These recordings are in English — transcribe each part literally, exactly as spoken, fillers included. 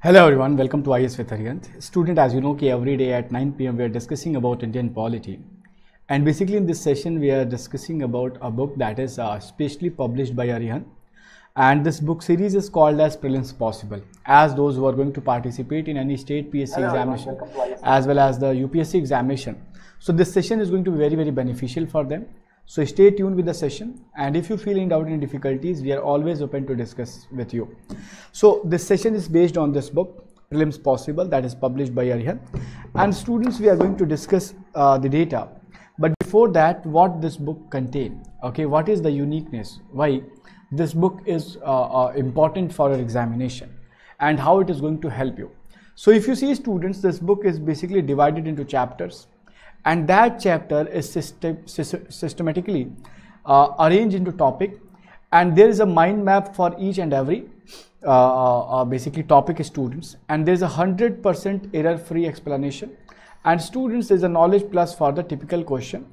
Hello everyone, welcome to I A S with Arihant. Student, as you know, every day at nine P M we are discussing about Indian polity. And basically in this session we are discussing about a book that is uh, specially published by Arihant. And this book series is called as Prelims Possible. As those who are going to participate in any state P S C Hello, examination as well as the U P S C examination. So this session is going to be very very beneficial for them. So stay tuned with the session, and if you feel in doubt and difficulties, we are always open to discuss with you. So this session is based on this book, Prelims Possible, that is published by Arihant. And students, we are going to discuss uh, the data. But before that, what this book contains, okay, what is the uniqueness, why this book is uh, uh, important for your examination and how it is going to help you. So if you see, students, this book is basically divided into chapters. And that chapter is system, systematically uh, arranged into topic, and there is a mind map for each and every uh, uh, basically topic students, and there is a hundred percent error-free explanation, and students is a knowledge plus for the typical question,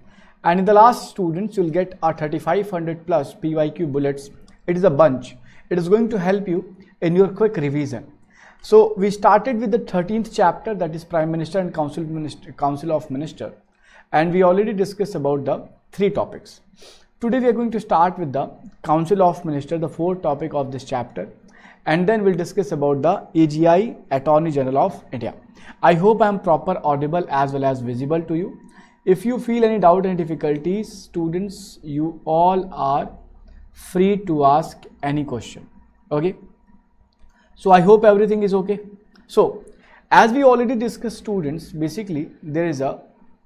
and in the last students you'll get a thirty-five hundred plus P Y Q bullets. It is a bunch. It is going to help you in your quick revision. So we started with the thirteenth chapter, that is Prime Minister and Council, Minister, Council of Minister, and we already discussed about the three topics. Today we are going to start with the Council of Minister, the fourth topic of this chapter, and then we'll discuss about the A G I, Attorney General of India. I hope I am proper audible as well as visible to you. If you feel any doubt and difficulties, students, you all are free to ask any question, okay? So I hope everything is okay. So as we already discussed, students, basically there is a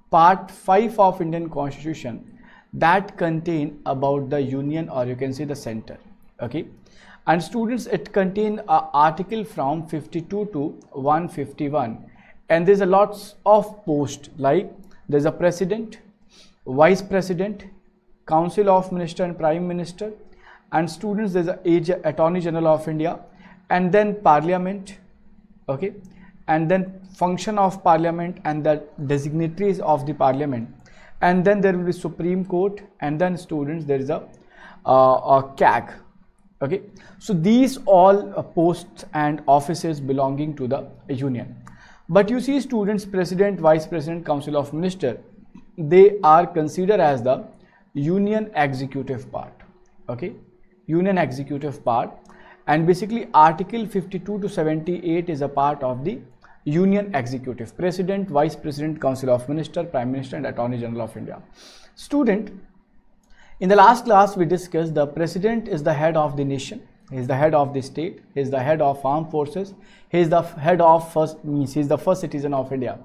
part five of Indian Constitution that contain about the union, or you can say the center, okay? And students, it contain a article from fifty-two to one fifty-one, and there's a lots of post, like there's a president, vice president, council of minister and prime minister, and students there's a attorney general of India, and then parliament, okay, and then function of parliament and the dignitaries of the parliament, and then there will be Supreme Court, and then students there is a, uh, a C A G, okay? So these all uh, posts and offices belonging to the union. But you see, students, president, vice president, council of minister, they are considered as the union executive part, okay? Union executive part. And basically article fifty-two to seventy-eight is a part of the union executive, president, vice president, council of minister, prime minister and attorney general of India. Student, in the last class we discussed the president is the head of the nation, he is the head of the state, he is the head of armed forces, he is the head of first, means he is the first citizen of India.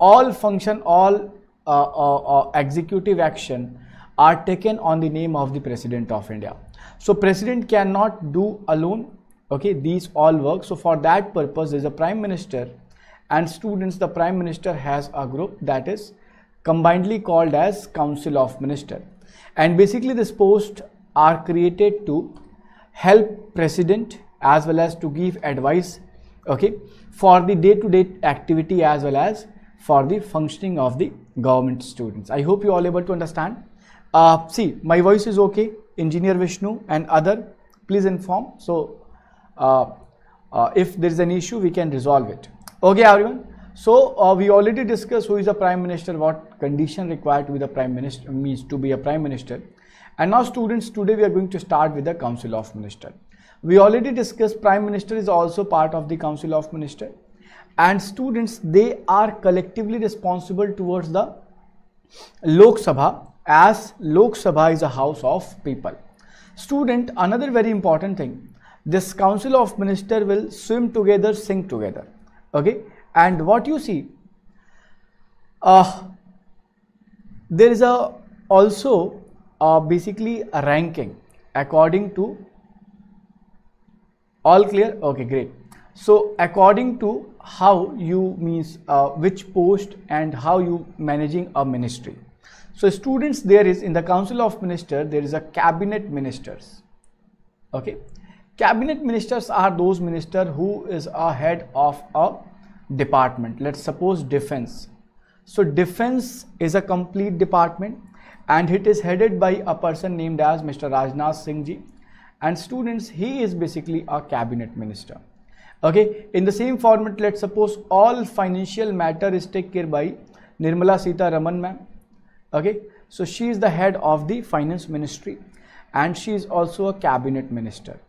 All function, all uh, uh, uh, executive action are taken on the name of the president of India. So president cannot do alone, okay, these all work. So for that purpose there is a prime minister, and students the prime minister has a group that is combinedly called as council of minister, and basically this post are created to help president as well as to give advice, okay, for the day-to-day activity as well as for the functioning of the government. Students, I hope you all able to understand. Uh, see, my voice is okay. Engineer Vishnu and other, please inform. So uh, uh, if there is an issue, we can resolve it. Okay, everyone. So uh, we already discussed who is the prime minister, what condition required to be the prime minister, means to be a prime minister. And now, students, today we are going to start with the council of minister. We already discussed prime minister is also part of the council of minister, and students they are collectively responsible towards the Lok Sabha, as Lok Sabha is a house of people. Student, another very important thing, this council of minister will swim together, sink together, okay? And what you see, uh, there is a also uh, basically a ranking according to, all clear? Okay, great. So according to how you means uh, which post and how you managing a ministry. So students, there is in the council of minister there is a cabinet ministers, okay? Cabinet ministers are those minister who is a head of a department. Let's suppose defense. So defense is a complete department, and it is headed by a person named as Mister Rajnath Singh ji, and students he is basically a cabinet minister. Okay, in the same format, let's suppose all financial matter is taken care by Nirmala Sita Raman ma'am. Okay, so she is the head of the finance ministry and she is also a cabinet minister.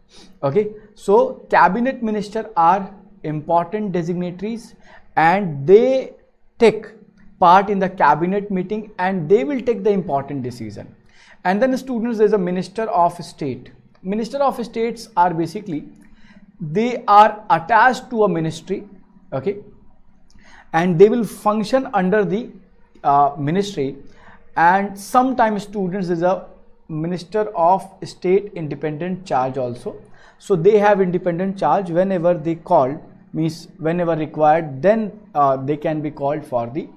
Okay, so cabinet minister are important dignitaries and they take part in the cabinet meeting and they will take the important decision. And then students, there is a minister of state. Minister of states are basically, they are attached to a ministry, okay, and they will function under the uh, ministry. And sometimes students, is a minister of state independent charge also, so they have independent charge. Whenever they called, means whenever required, then uh, they can be called for the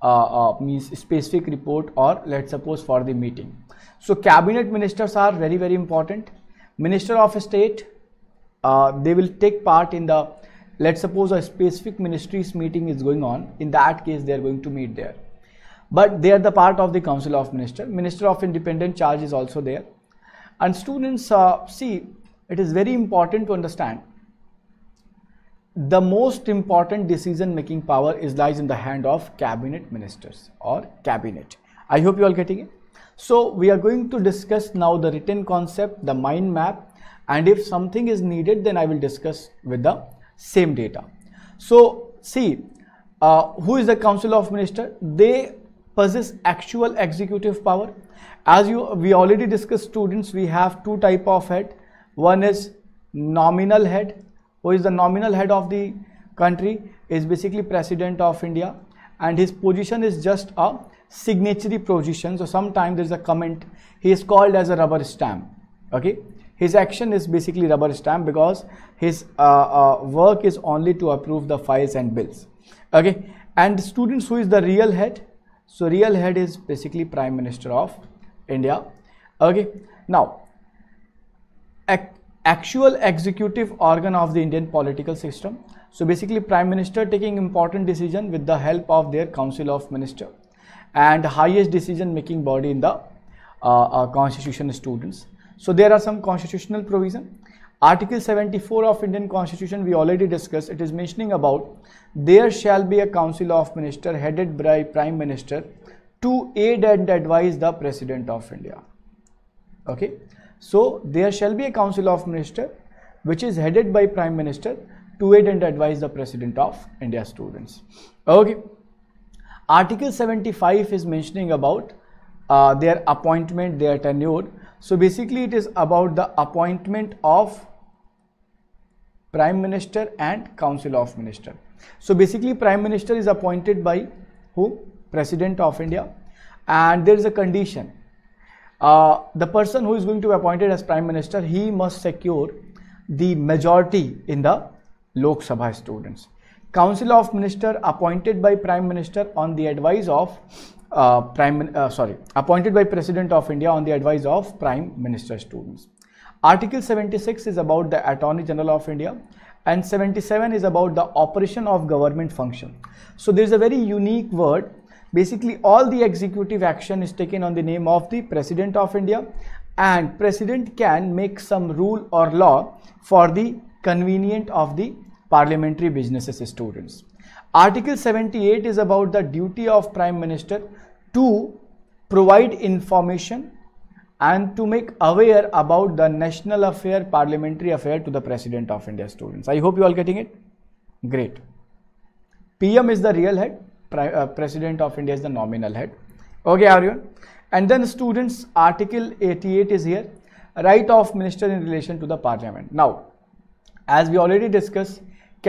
uh, uh, means specific report, or let's suppose for the meeting. So cabinet ministers are very very important. Minister of state, Uh, they will take part in the, let's suppose a specific ministry's meeting is going on, in that case they are going to meet there, but they are the part of the council of minister. Minister of independent charge is also there. And students, uh, see, it is very important to understand the most important decision making power is lies in the hand of cabinet ministers or cabinet. I hope you all getting it. So we are going to discuss now the written concept, the mind map, and if something is needed, then I will discuss with the same data. So see, uh, who is the council of minister? They possess actual executive power. As you we already discussed, students, we have two type of head. One is nominal head, who is the nominal head of the country, is basically president of India, and his position is just a signatory position. So sometimes there is a comment, he is called as a rubber stamp. Okay, his action is basically rubber stamp because his uh, uh, work is only to approve the files and bills. Okay, and students, who is the real head? So real head is basically Prime Minister of India. Okay, now act, actual executive organ of the Indian political system. So basically Prime Minister taking important decision with the help of their Council of Minister, and highest decision making body in the uh, uh, constitution, students. So there are some constitutional provision. Article seventy-four of Indian Constitution we already discussed. It is mentioning about there shall be a council of minister headed by Prime Minister to aid and advise the President of India. Okay, so there shall be a council of minister which is headed by Prime Minister to aid and advise the President of India, students. Okay, Article seventy-five is mentioning about uh, their appointment, their tenure. So basically it is about the appointment of Prime Minister and Council of Minister. So basically Prime Minister is appointed by who? President of India, and there is a condition. Uh, the person who is going to be appointed as Prime Minister, he must secure the majority in the Lok Sabha, students. Council of Minister appointed by Prime Minister on the advice of Uh, prime uh, sorry appointed by President of India on the advice of Prime Minister, students. Article seventy-six is about the Attorney General of India, and seventy-seven is about the operation of government function. So there is a very unique word. Basically all the executive action is taken on the name of the President of India, and President can make some rule or law for the convenient of the parliamentary businesses, students. Article seventy-eight is about the duty of Prime Minister to provide information and to make aware about the national affair, parliamentary affair to the President of India, students. I hope you all getting it. Great. P M is the real head, Prime, uh, President of India is the nominal head. Okay, everyone. And then students, Article eighty-eight is here, right of minister in relation to the parliament. Now, as we already discussed,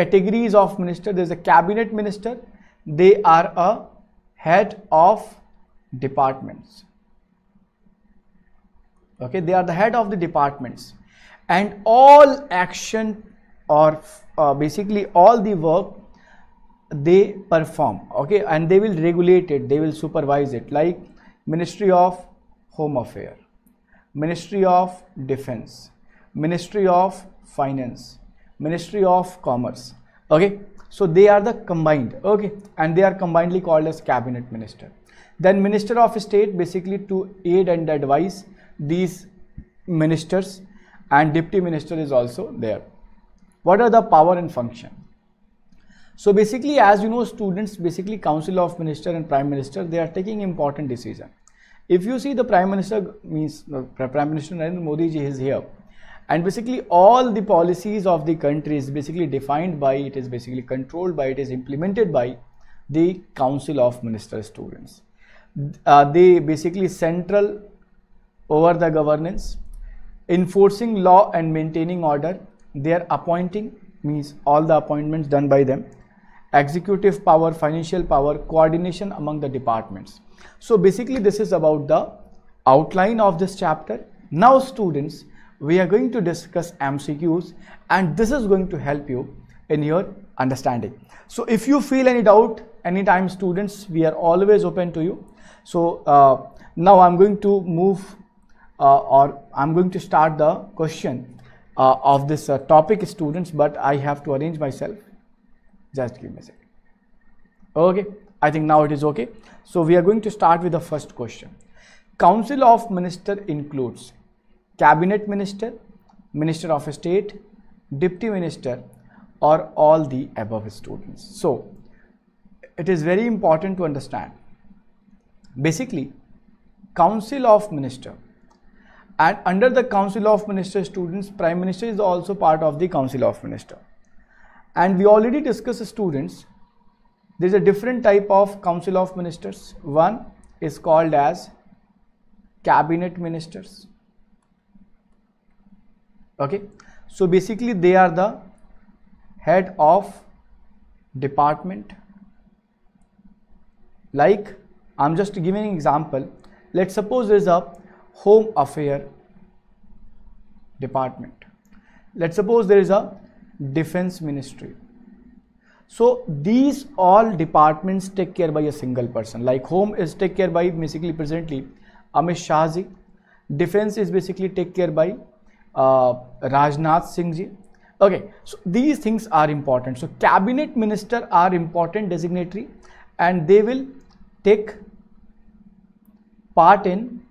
categories of minister, there is a cabinet minister, they are a head of departments. Okay, they are the head of the departments, and all action or uh, basically all the work they perform. Okay, and they will regulate it, they will supervise it, like Ministry of Home Affairs, Ministry of Defense, Ministry of Finance, Ministry of Commerce. Okay, so they are the combined. Okay, and they are combinedly called as cabinet minister. Then Minister of State, basically to aid and advise these ministers, and deputy minister is also there. What are the power and function? So basically, as you know, students, basically Council of Minister and Prime Minister, they are taking important decision. If you see, the Prime Minister means uh, Prime Minister Narendra Modi ji is here, and basically all the policies of the country is basically defined by, it is basically controlled by, it is implemented by the Council of Minister students. Uh, they basically central over the governance, enforcing law and maintaining order. They are appointing, means all the appointments done by them, executive power, financial power, coordination among the departments. So basically this is about the outline of this chapter. Now students, we are going to discuss M C Qs, and this is going to help you in your understanding. So if you feel any doubt anytime students, we are always open to you. So uh, now I'm going to move uh, or I'm going to start the question uh, of this uh, topic students, but I have to arrange myself. Just give me a second. Okay, I think now it is okay. So we are going to start with the first question. Council of Minister includes Cabinet Minister, Minister of State, Deputy Minister, or all the above students. So it is very important to understand. Basically, Council of Minister, and under the Council of Minister students, Prime Minister is also part of the Council of Minister. And we already discussed students, there is a different type of Council of Ministers. One is called as Cabinet Ministers. Okay, so basically they are the head of department. Like I'm just giving an example. Let's suppose there is a Home Affair Department. Let's suppose there is a Defense Ministry. So these all departments take care by a single person. Like Home is take care by basically presently Amit Shah ji. Defense is basically take care by uh, Rajnath Singh ji. Okay, so these things are important. So Cabinet Minister are important designatory, and they will take part in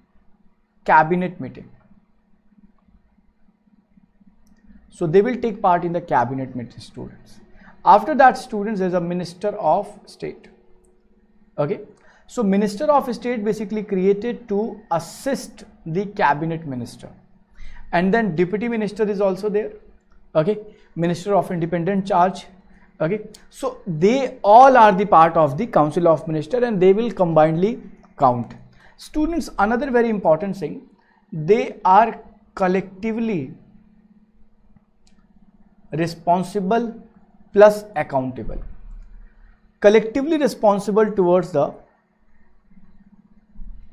cabinet meeting. So they will take part in the cabinet meeting students. After that students, there is a Minister of State. Okay, so Minister of State basically created to assist the Cabinet Minister, and then Deputy Minister is also there. Okay, Minister of Independent Charge. Okay, so they all are the part of the Council of Minister, and they will combinedly count. Students, another very important thing, they are collectively responsible plus accountable. Collectively responsible towards the,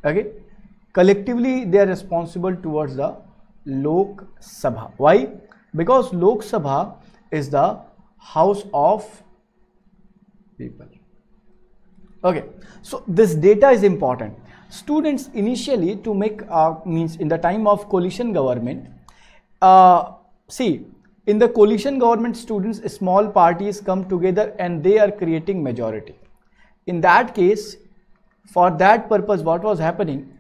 okay, collectively they are responsible towards the Lok Sabha. Why? Because Lok Sabha is the House of People. Okay, so this data is important. Students, initially to make uh, means in the time of coalition government, uh, see in the coalition government students, small parties come together and they are creating majority. In that case, for that purpose, what was happening,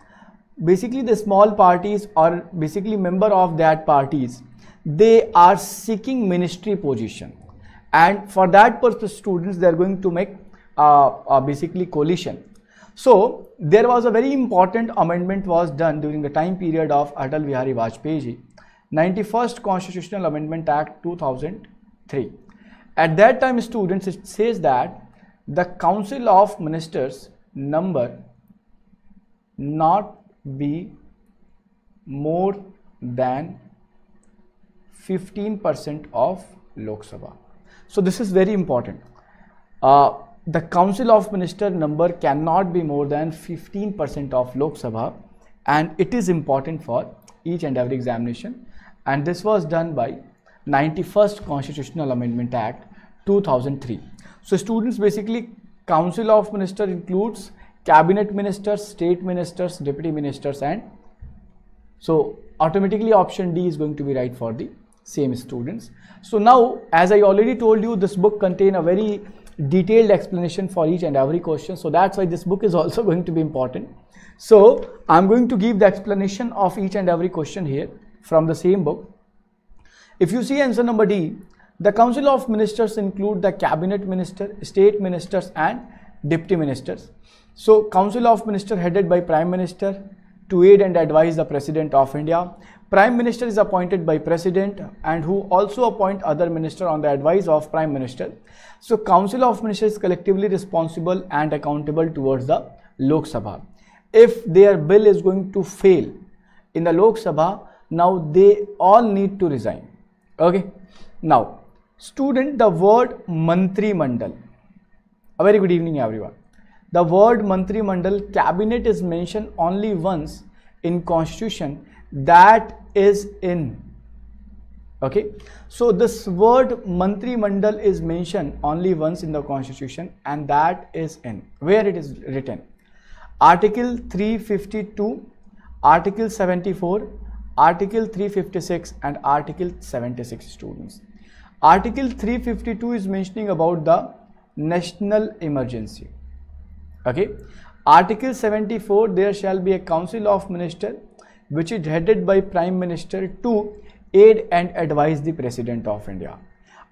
basically the small parties or basically member of that parties, they are seeking ministry position, and for that purpose students, they are going to make uh, uh, basically coalition. So there was a very important amendment was done during the time period of Atal Bihari Vajpayee ji, ninety-first Constitutional Amendment Act two thousand three. At that time students, it says that the Council of Ministers number not be more than fifteen percent of Lok Sabha. So this is very important. Uh, the Council of Minister number cannot be more than fifteen percent of Lok Sabha, and it is important for each and every examination, and this was done by ninety-first Constitutional Amendment Act two thousand three. So students, basically Council of Minister includes Cabinet Ministers, State Ministers, Deputy Ministers, and so automatically option D is going to be right for the same students. So now, as I already told you, this book contains a very detailed explanation for each and every question. So that's why this book is also going to be important. So I'm going to give the explanation of each and every question here from the same book. If you see answer number D, The Council of Ministers include the Cabinet Minister, State Ministers and Deputy Ministers. So, Council of Ministers headed by Prime Minister to aid and advise the President of India. Prime Minister is appointed by President and who also appoint other minister on the advice of Prime Minister. So, Council of Ministers is collectively responsible and accountable towards the Lok Sabha. If their bill is going to fail in the Lok Sabha, now they all need to resign. Okay. Now, student, the word Mantri Mandal. A very good evening everyone. The word Mantri Mandal, cabinet, is mentioned only once in constitution, that is in, okay. So, this word Mantri Mandal is mentioned only once in the constitution, and that is in, where it is written. Article three fifty-two, Article seventy-four, Article three fifty-six and Article seventy-six, students. Article three fifty-two is mentioning about the national emergency. Okay. Article seventy-four, there shall be a Council of Ministers which is headed by Prime Minister to aid and advise the President of India.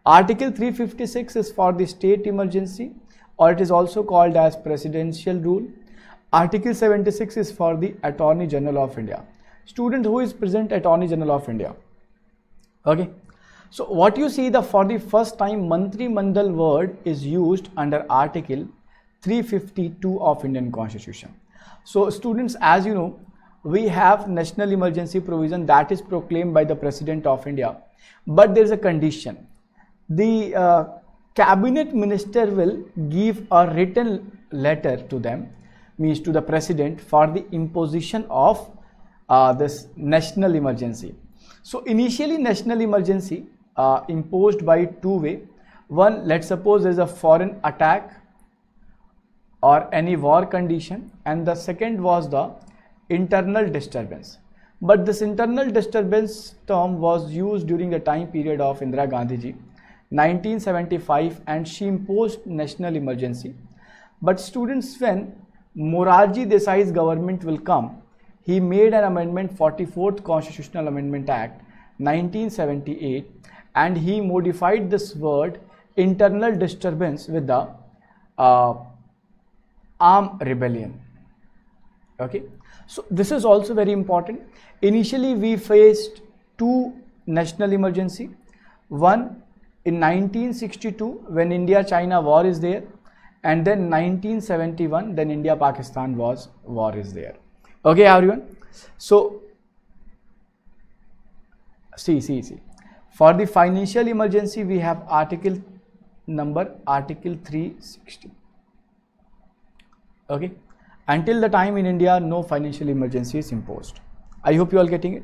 Article three fifty-six is for the state emergency, or it is also called as presidential rule. Article seventy-six is for the Attorney General of India. Student, who is present Attorney General of India? Okay. So, what you see, the for the first time Mantri Mandal word is used under Article three fifty-two of Indian Constitution. So, students, as you know, we have national emergency provision that is proclaimed by the President of India, but there is a condition. The uh, Cabinet Minister will give a written letter to them, means to the President, for the imposition of uh, this national emergency. So, initially national emergency uh, imposed by two way. One, let's suppose there is a foreign attack or any war condition, and the second was the internal disturbance. But this internal disturbance term was used during the time period of Indira Gandhi ji, nineteen seventy-five, and she imposed national emergency. But students, when Morarji Desai's government will come, he made an amendment, forty-fourth Constitutional Amendment Act nineteen seventy-eight, and he modified this word internal disturbance with the uh, armed rebellion. Okay. So, this is also very important. Initially, we faced two national emergency. One in nineteen sixty-two, when India-China war is there, and then nineteen seventy-one, then India-Pakistan wars war is there. Okay, everyone. So, see, see, see. For the financial emergency, we have article number Article three sixty. Okay. Until the time in India, no financial emergency is imposed. I hope you all getting it.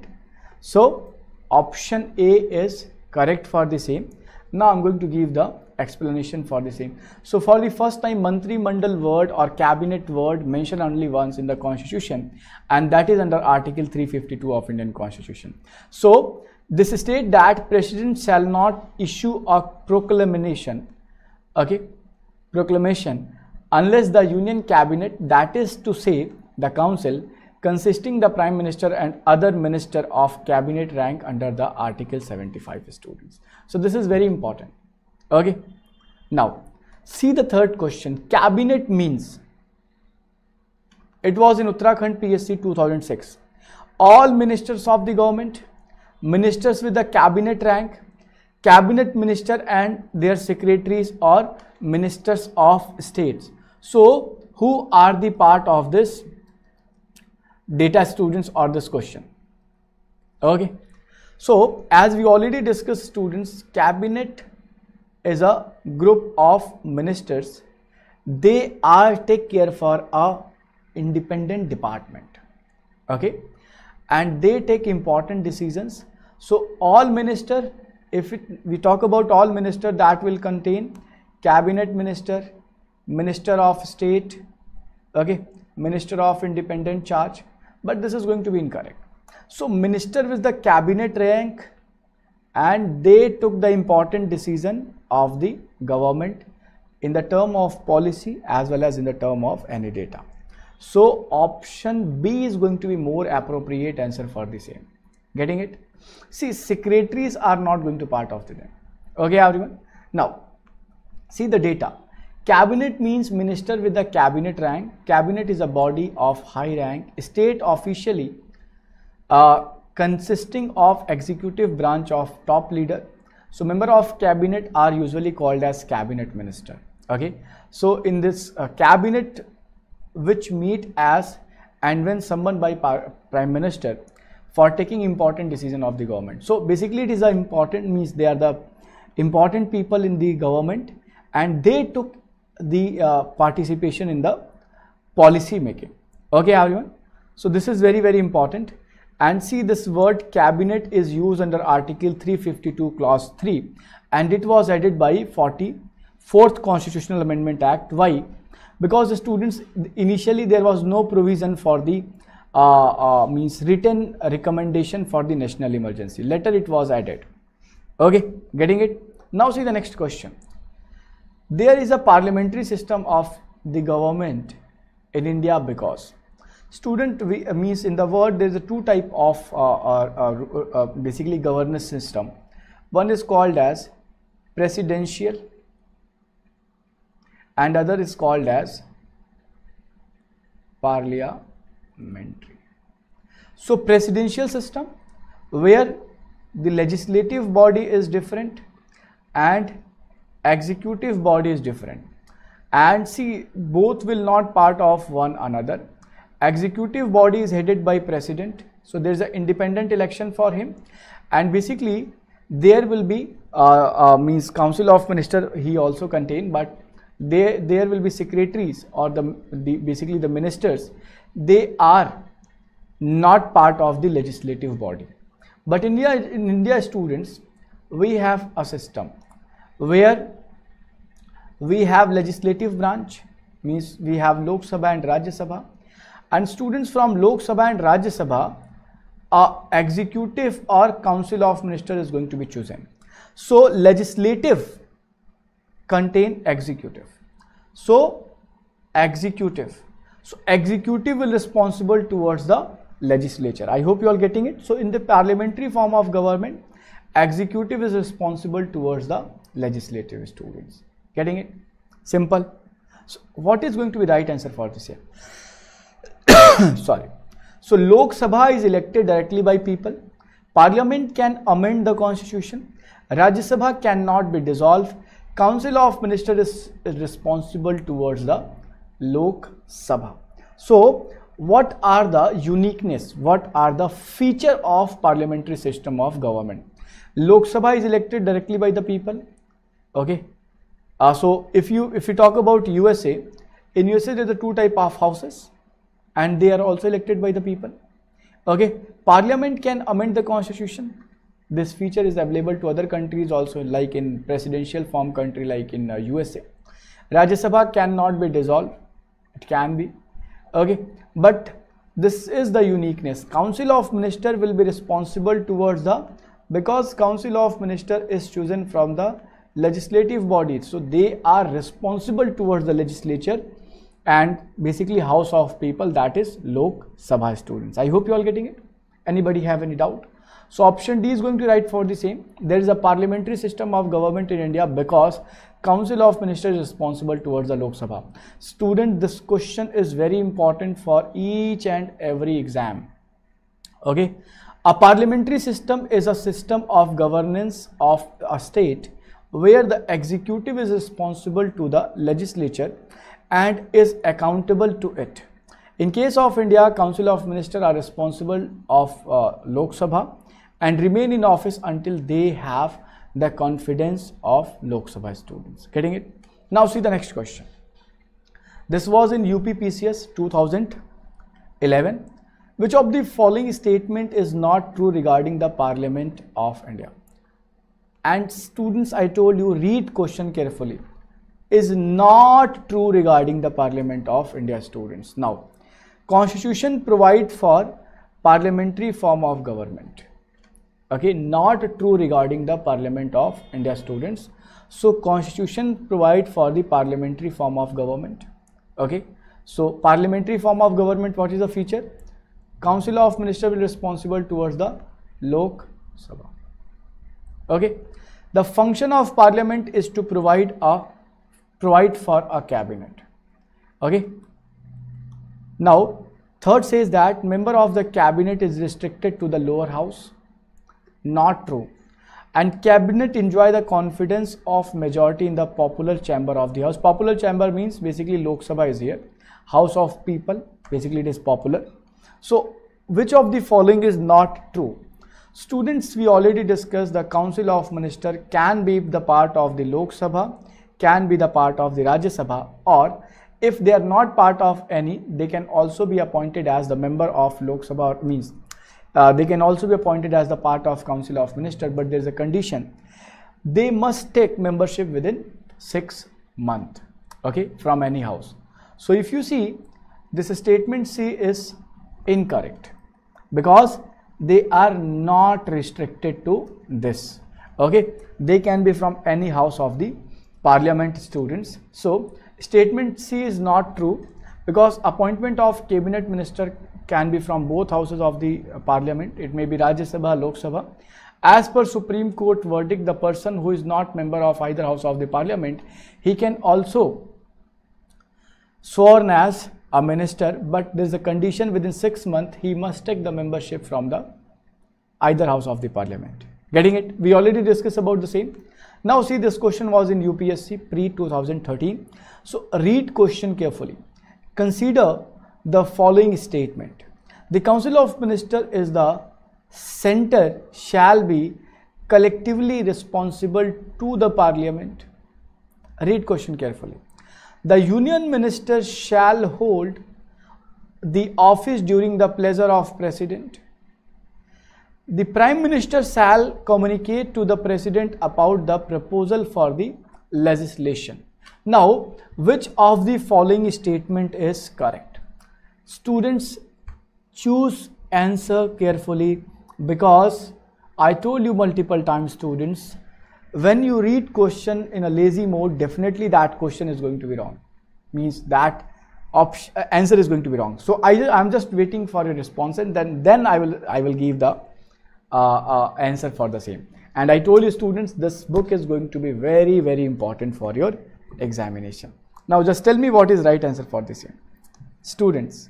So, option A is correct for the same. Now, I am going to give the explanation for the same. So, for the first time, Mantri Mandal word or cabinet word mentioned only once in the constitution, and that is under Article three fifty-two of Indian Constitution. So, this states that President shall not issue a proclamation, okay, proclamation, unless the Union Cabinet, that is to say the Council, consisting the Prime Minister and other Minister of Cabinet rank under the Article seventy-five, students. So, this is very important. Okay. Now, see the third question. Cabinet means, it was in Uttarakhand P S C two thousand six. All ministers of the government, ministers with the cabinet rank, cabinet minister and their secretaries or ministers of states. So, who are the part of this data, students, or this question? Okay. So, as we already discussed, students, cabinet is a group of ministers. They are take care for a independent department. Okay. And they take important decisions. So, all minister, if it, we talk about all minister, that will contain cabinet minister, minister of state, okay, minister of independent charge, but this is going to be incorrect. So, minister with the cabinet rank, and they took the important decision of the government in the term of policy as well as in the term of any data. So, option B is going to be more appropriate answer for the same. Getting it? See, secretaries are not going to part of the them. Okay, everyone. Now, see the data. Cabinet means minister with the cabinet rank. Cabinet is a body of high rank, state officially uh, consisting of executive branch of top leader. So, member of cabinet are usually called as cabinet minister. Okay. So, in this uh, cabinet which meet as and when summoned by prime minister for taking important decision of the government. So, basically it is a important means they are the important people in the government and they took the uh, participation in the policy making. Okay, everyone. So, this is very, very important. And see, this word cabinet is used under Article three fifty-two clause three and it was added by forty-fourth Constitutional Amendment Act. Why? Because the students, initially there was no provision for the uh, uh, means written recommendation for the national emergency. Later it was added. Okay, getting it? Now see the next question. There is a parliamentary system of the government in India because student means in the word there is a two type of uh, uh, uh, uh, basically governance system. One is called as presidential and other is called as parliamentary. So presidential system where the legislative body is different and executive body is different, and see both will not part of one another. Executive body is headed by president, so there is an independent election for him, and basically there will be uh, uh, means council of minister he also contain, but they there will be secretaries or the, the basically the ministers. They are not part of the legislative body, but India in India students we have a system where we have legislative branch means we have Lok Sabha and Rajya Sabha. And students from Lok Sabha and Rajya Sabha, uh, executive or council of minister is going to be chosen. So, legislative contain executive. So, executive. So, executive will responsible towards the legislature. I hope you are getting it. So, in the parliamentary form of government, executive is responsible towards the legislative students. Getting it? Simple. So, what is going to be right answer for this year? Sorry. So, Lok Sabha is elected directly by people. Parliament can amend the constitution. Rajya Sabha cannot be dissolved. Council of Ministers is, is responsible towards the Lok Sabha. So, what are the uniqueness? What are the feature of parliamentary system of government? Lok Sabha is elected directly by the people. Okay. Uh, so, if you if you talk about U S A, in U S A there are two type of houses. And they are also elected by the people. Okay, Parliament can amend the constitution. This feature is available to other countries also, like in presidential form country like in uh, U S A. Rajya Sabha cannot be dissolved. It can be. Okay, but this is the uniqueness. Council of Minister will be responsible towards the, because Council of Minister is chosen from the legislative body. So they are responsible towards the legislature and basically house of people, that is Lok Sabha students. I hope you all getting it. Anybody have any doubt? So option D is going to write for the same. There is a parliamentary system of government in India because Council of Ministers is responsible towards the Lok Sabha. Student, this question is very important for each and every exam. Okay. A parliamentary system is a system of governance of a state where the executive is responsible to the legislature and is accountable to it. In case of India, Council of Ministers are responsible of uh, Lok Sabha and remain in office until they have the confidence of Lok Sabha students. Getting it? Now see the next question. This was in U P P C S two thousand eleven. Which of the following statement is not true regarding the Parliament of India? And students, I told you, read question carefully. Is not true regarding the Parliament of India students. Now, Constitution provide for parliamentary form of government. Okay, not true regarding the Parliament of India students. So, Constitution provide for the parliamentary form of government. Okay, so parliamentary form of government, what is the feature? Council of Ministers will be responsible towards the Lok Sabha. Okay, The function of parliament is to provide a provide for a cabinet. Okay. Now, third says that member of the cabinet is restricted to the lower house. Not true. And cabinet enjoy the confidence of majority in the popular chamber of the house. Popular chamber means basically Lok Sabha is here. House of people, basically it is popular. So, which of the following is not true? Students, we already discussed the Council of Ministers can be the part of the Lok Sabha, can be the part of the Rajya Sabha, or if they are not part of any, they can also be appointed as the member of Lok Sabha, or means uh, they can also be appointed as the part of Council of Ministers, but there is a condition. They must take membership within six months, okay, from any house. So if you see, this statement C is incorrect because they are not restricted to this, okay. They can be from any house of the parliament students. So statement C is not true because appointment of cabinet minister can be from both houses of the parliament. It may be Rajya Sabha, Lok Sabha. As per Supreme Court verdict, the person who is not member of either house of the parliament, he can also sworn as a minister, but there is a condition within six months he must take the membership from the either house of the parliament. Getting it? We already discussed about the same. Now see, this question was in U P S C pre two thousand thirteen. So read question carefully. Consider the following statement. The Council of Ministers is the center shall be collectively responsible to the parliament. Read question carefully. The union minister shall hold the office during the pleasure of president. The prime minister shall communicate to the president about the proposal for the legislation. Now, which of the following statement is correct? Students, choose answer carefully because I told you multiple times, students, when you read question in a lazy mode, definitely that question is going to be wrong, means that option, answer is going to be wrong. So I am just waiting for your response and then then I will I will give the uh, uh, answer for the same. And I told you students, this book is going to be very very important for your examination. Now just tell me what is right answer for this year, students.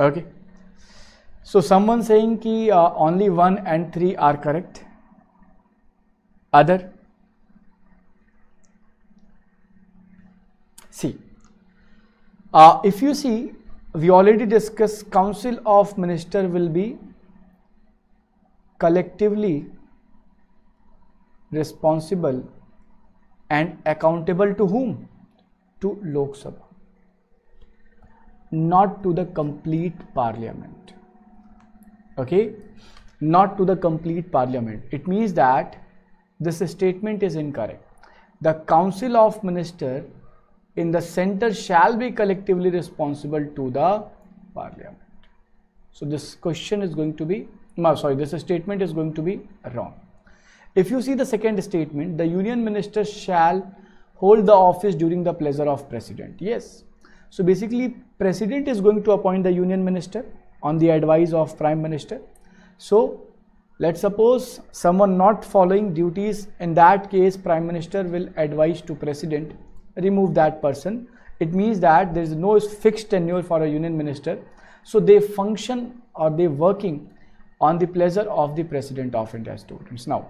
Okay, so someone saying ki uh, only one and three are correct. Other, see, uh, if you see, we already discussed Council of Ministers will be collectively responsible and accountable to whom? To Lok Sabha, not to the complete parliament, okay, not to the complete parliament. It means that this statement is incorrect. The Council of Ministers in the center shall be collectively responsible to the parliament. So this question is going to be, no, sorry, this statement is going to be wrong. If you see the second statement, the union minister shall hold the office during the pleasure of president. Yes. So basically president is going to appoint the union minister on the advice of prime minister. So let's suppose someone not following duties, in that case prime minister will advise to president, remove that person. It means that there is no fixed tenure for a union minister. So they function or they working on the pleasure of the president of India's students. Now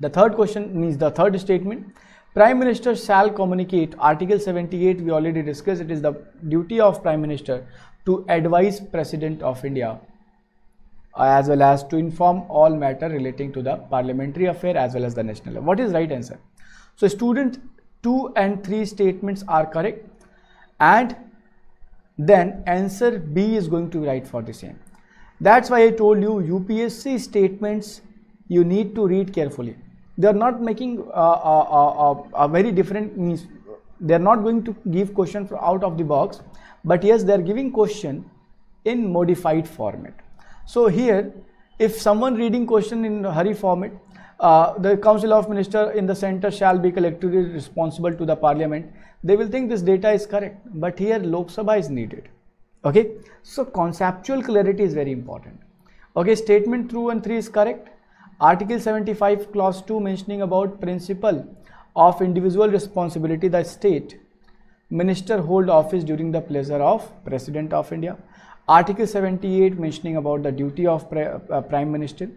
the third question means the third statement. Prime Minister shall communicate, Article seventy-eight we already discussed, it is the duty of Prime Minister to advise President of India as well as to inform all matter relating to the parliamentary affair as well as the national level. What is right answer? So student, two and three statements are correct and then answer B is going to be right for the same. That's why I told you U P S C statements you need to read carefully. They are not making uh, uh, uh, uh, a very different, means they are not going to give question from out of the box, but yes, they are giving question in modified format. So here If someone reading question in hurry format, uh, the Council of Ministers in the center shall be collectively responsible to the Parliament, they will think this data is correct, but here Lok Sabha is needed. Okay, so conceptual clarity is very important. Okay, statement two and three is correct. Article seventy-five clause two mentioning about principle of individual responsibility, the state minister hold office during the pleasure of President of India. Article seventy-eight mentioning about the duty of pre, uh, Prime Minister,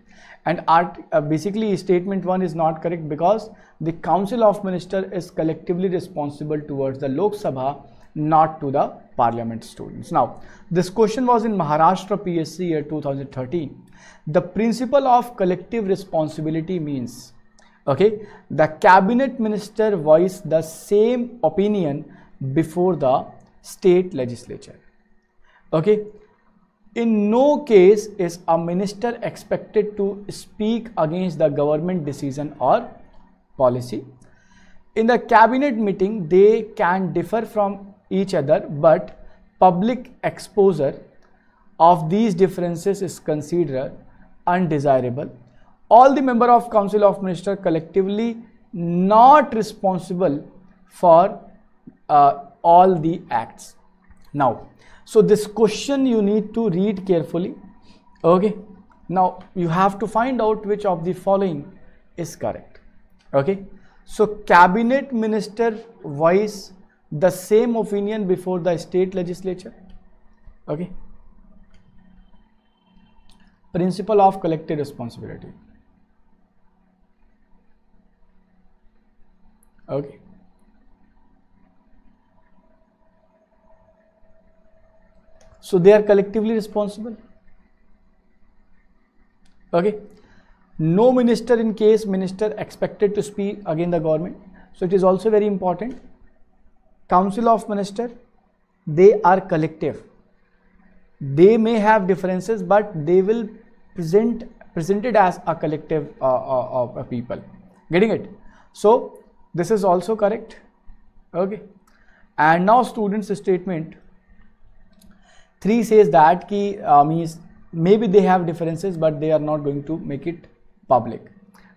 and art, uh, basically statement one is not correct because the Council of Ministers is collectively responsible towards the Lok Sabha, not to the Parliament students. Now, this question was in Maharashtra P S C year two thousand thirteen. The principle of collective responsibility means, okay, the cabinet minister voiced the same opinion before the state legislature. Okay, in no case is a minister expected to speak against the government decision or policy. In the cabinet meeting, they can differ from each other, but public exposure of these differences is considered undesirable. All the members of Council of Ministers collectively not responsible for uh, all the acts. Now, so this question you need to read carefully. Okay, now you have to find out which of the following is correct. Okay, so cabinet minister voice the same opinion before the state legislature. Okay, principle of collective responsibility. Okay, so they are collectively responsible. Okay, no minister in case minister expected to speak against the government. So it is also very important. Council of Ministers, they are collective. They may have differences, but they will present presented as a collective of uh, uh, uh, people. Getting it? So this is also correct. Okay, and now students' statement three says that ki, uh, means maybe they have differences, but they are not going to make it public.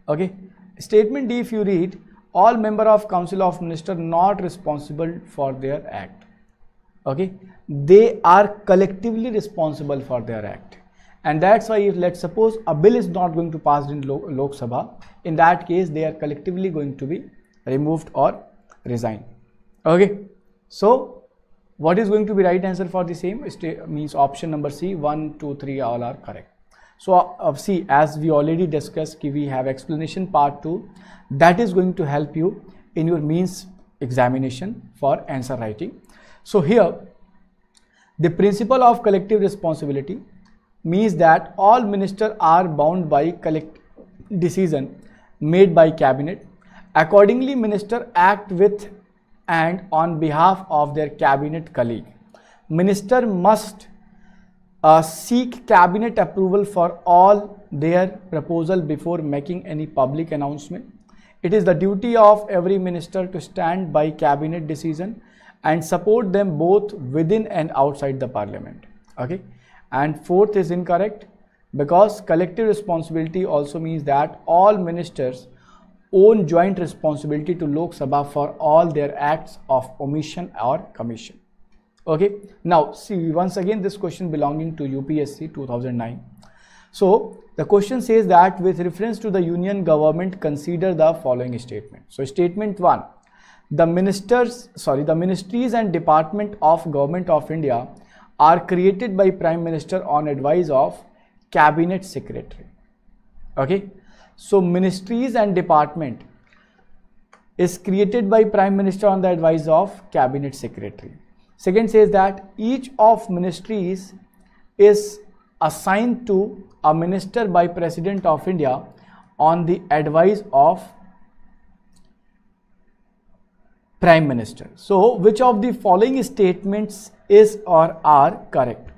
Okay, statement D if you read, all member of Council of Ministers not responsible for their act. Okay, they are collectively responsible for their act, and that's why if let's suppose a bill is not going to pass in Lok, Lok Sabha, in that case they are collectively going to be removed or resigned. Okay, so what is going to be right answer for the same? Means option number C, one, two, three all are correct. So uh, see, as we already discussed, we have explanation part two that is going to help you in your means examination for answer writing. So here the principle of collective responsibility means that all ministers are bound by collective decision made by cabinet. Accordingly, minister act with and on behalf of their cabinet colleague. Minister must uh, seek cabinet approval for all their proposal before making any public announcement. It is the duty of every minister to stand by cabinet decision and support them both within and outside the parliament. Okay, and fourth is incorrect because collective responsibility also means that all ministers own joint responsibility to Lok Sabha for all their acts of omission or commission. Okay, now see once again this question belonging to U P S C two thousand nine. So the question says that with reference to the union government, consider the following statement. So statement one, the ministers, sorry, the ministries and department of Government of India are created by Prime Minister on advice of Cabinet Secretary. Okay, so ministries and department is created by Prime Minister on the advice of Cabinet Secretary. Second says that each of ministries is assigned to a minister by President of India on the advice of Prime Minister. So which of the following statements is or are correct?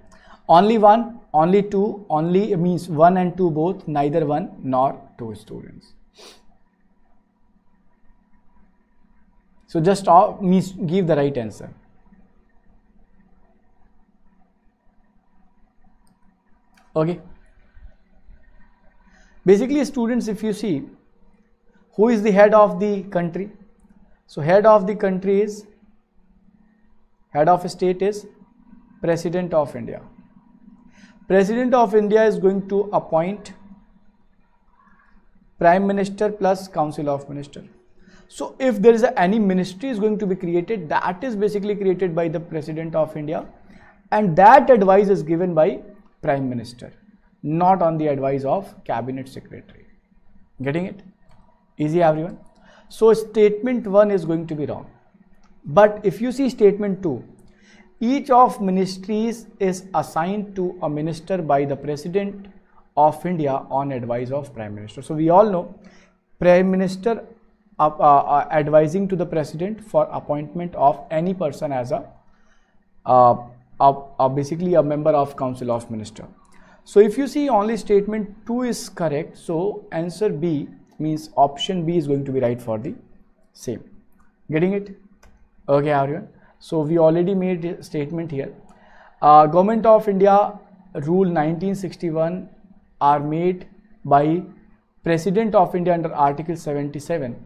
Only one, only two, only means one and two both, neither one nor two students. So just all means give the right answer. Okay, Basically, students, if you see, who is the head of the country? So head of the country is, head of state is President of India. President of India is going to appoint Prime Minister plus Council of Minister. So if there is a, any ministry is going to be created, that is basically created by the President of India, and that advice is given by Prime Minister, not on the advice of Cabinet Secretary. Getting it? Easy, everyone. So statement one is going to be wrong. But if you see statement two, each of ministries is assigned to a minister by the President of India on advice of Prime Minister. So we all know Prime Minister uh, uh, advising to the President for appointment of any person as a, uh, a, a basically a member of Council of Minister. So if you see only statement two is correct, so answer B means option B is going to be right for the same. Getting it? Okay, everyone. So we already made a statement here. Uh, Government of India Rule nineteen sixty-one are made by President of India under Article seventy-seven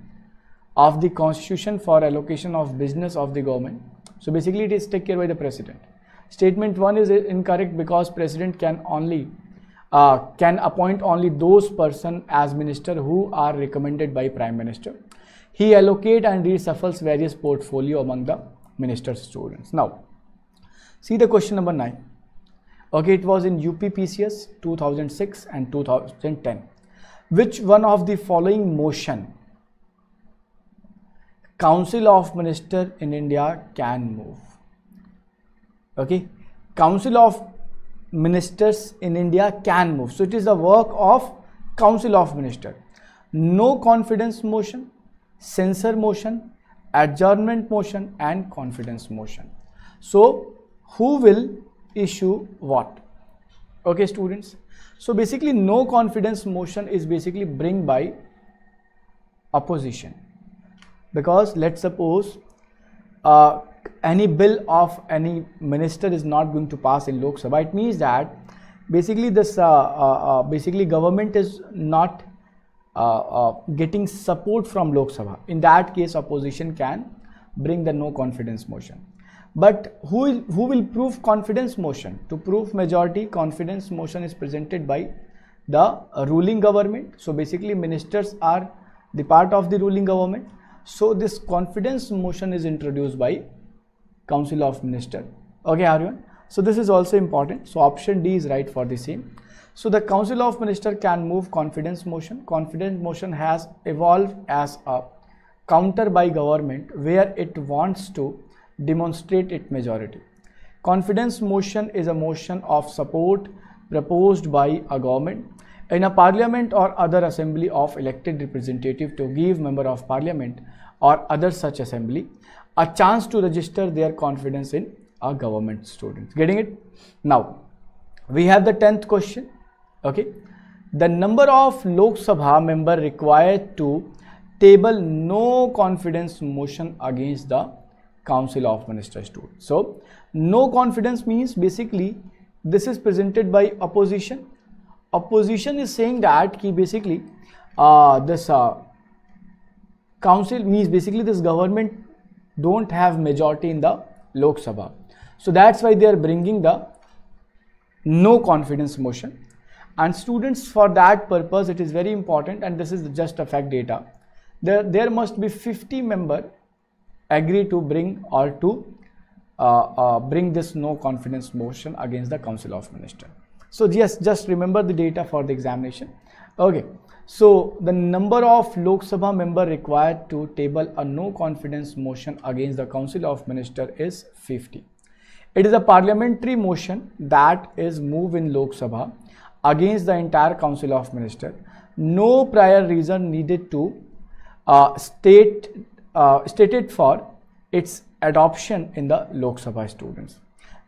of the Constitution for allocation of business of the government. So basically it is taken care by the President. Statement one is incorrect because President can only uh, can appoint only those person as minister who are recommended by Prime Minister. He allocate and reshuffles various portfolio among the ministers students. Now see the question number nine. Okay, it was in U P P C S two thousand six and two thousand ten. Which one of the following motion Council of Minister in India can move? Okay, Council of Ministers in India can move. So it is the work of Council of Minister. No confidence motion, censure motion, adjournment motion and confidence motion. So who will issue what? Okay, students. So basically no confidence motion is basically bring by opposition, because let's suppose uh, any bill of any minister is not going to pass in Lok Sabha. It means that basically this uh, uh, uh, basically government is not uh, uh, getting support from Lok Sabha. In that case, opposition can bring the no confidence motion. But who, who will prove confidence motion? To prove majority, confidence motion is presented by the ruling government. So basically ministers are the part of the ruling government. So this confidence motion is introduced by Council of Minister. Okay, everyone. So this is also important. So option D is right for the same. So the Council of Minister can move confidence motion. Confidence motion has evolved as a counter by government where it wants to demonstrate its majority. Confidence motion is a motion of support proposed by a government in a parliament or other assembly of elected representative to give member of parliament or other such assembly a chance to register their confidence in a government students. Getting it? Now we have the tenth question. Okay, the number of Lok Sabha member required to table no confidence motion against the Council of Ministers too. So no confidence means basically this is presented by opposition. Opposition is saying that ki basically uh, this uh, council means basically this government don't have majority in the Lok Sabha. So that's why they are bringing the no confidence motion. And students, for that purpose it is very important, and this is just a fact data, there, there must be fifty members agree to bring or to uh, uh, bring this no confidence motion against the Council of Minister. So yes, just remember the data for the examination. Okay, so the number of Lok Sabha member required to table a no confidence motion against the Council of Minister is fifty. It is a parliamentary motion that is moved in Lok Sabha against the entire Council of Minister. No prior reason needed to uh, state Uh, stated for its adoption in the Lok Sabha students.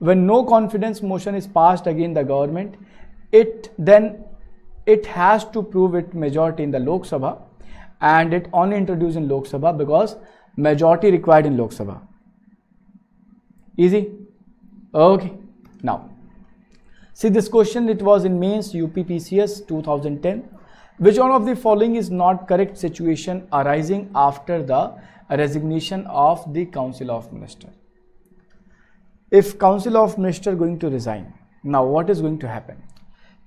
When no confidence motion is passed against the government, it then it has to prove its majority in the Lok Sabha, and it only introduced in Lok Sabha because majority required in Lok Sabha. Easy? Okay. Now see this question. It was in mains U P P C S two thousand ten. Which one of the following is not correct situation arising after the resignation of the Council of Ministers? If Council of Ministers going to resign, now what is going to happen?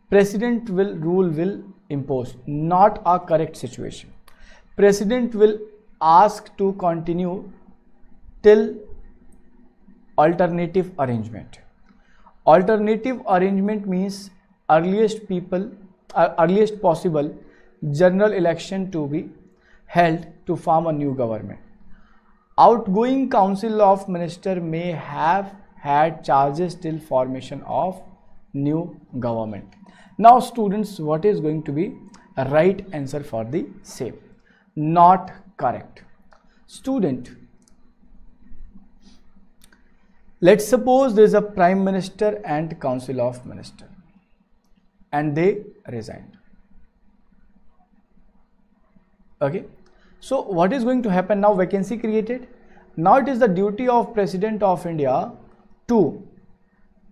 President will rule will impose, not a correct situation. President will ask to continue till alternative arrangement. Alternative arrangement means earliest people uh, earliest possible general election to be held to form a new government. Outgoing Council of Ministers may have had charges till formation of new government. Now students, what is going to be a right answer for the same? Not correct. Student, let's suppose there is a Prime Minister and Council of Ministers and they resigned. Okay. So what is going to happen now? Vacancy created. Now it is the duty of President of India to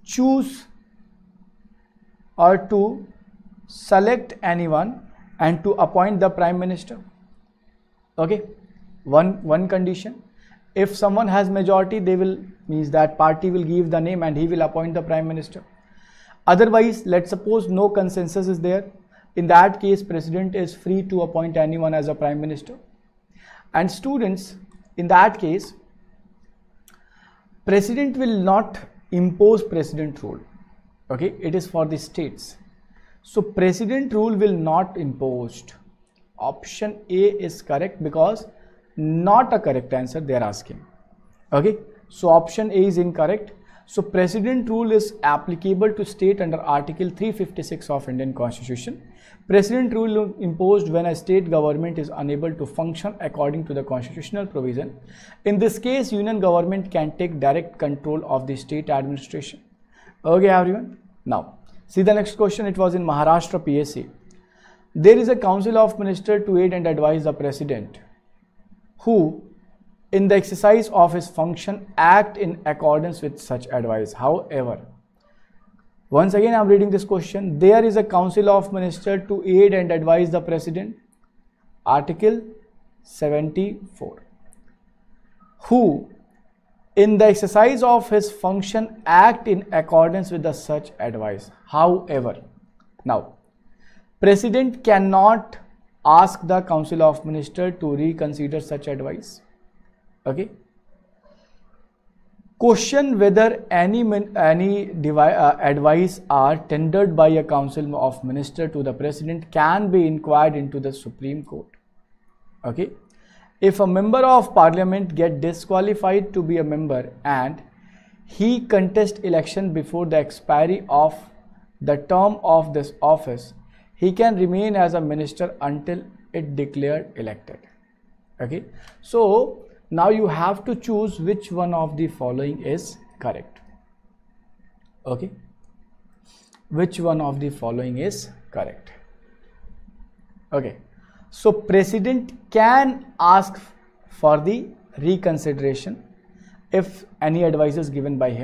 choose or to select anyone and to appoint the Prime Minister. Okay, one one condition, if someone has majority, they will, means that party will give the name and he will appoint the Prime Minister. Otherwise, let's suppose no consensus is there. In that case, President is free to appoint anyone as a Prime Minister. And students, in that case, President will not impose President rule. Okay, it is for the states. So President rule will not imposed. Option A is correct because not a correct answer they are asking. Okay, so option A is incorrect. So President rule is applicable to state under Article three fifty-six of Indian Constitution. President rule imposed when a state government is unable to function according to the constitutional provision. In this case, union government can take direct control of the state administration. Okay everyone, now see the next question. It was in Maharashtra P S C. There is a Council of Ministers to aid and advise the President, who in the exercise of his function act in accordance with such advice. However, once again I am reading this question. There is a Council of Ministers to aid and advise the President, Article seventy-four, who in the exercise of his function act in accordance with the such advice. However, now President cannot ask the Council of Ministers to reconsider such advice. Okay, question whether any any uh, advice are tendered by a Council of Ministers to the President can be inquired into the Supreme Court. Okay, if a member of parliament get disqualified to be a member and he contest election before the expiry of the term of this office, he can remain as a minister until it declared elected. Okay, so now you have to choose which one of the following is correct. Okay, which one of the following is correct? Okay. So President can ask for the reconsideration if any advice is given by him.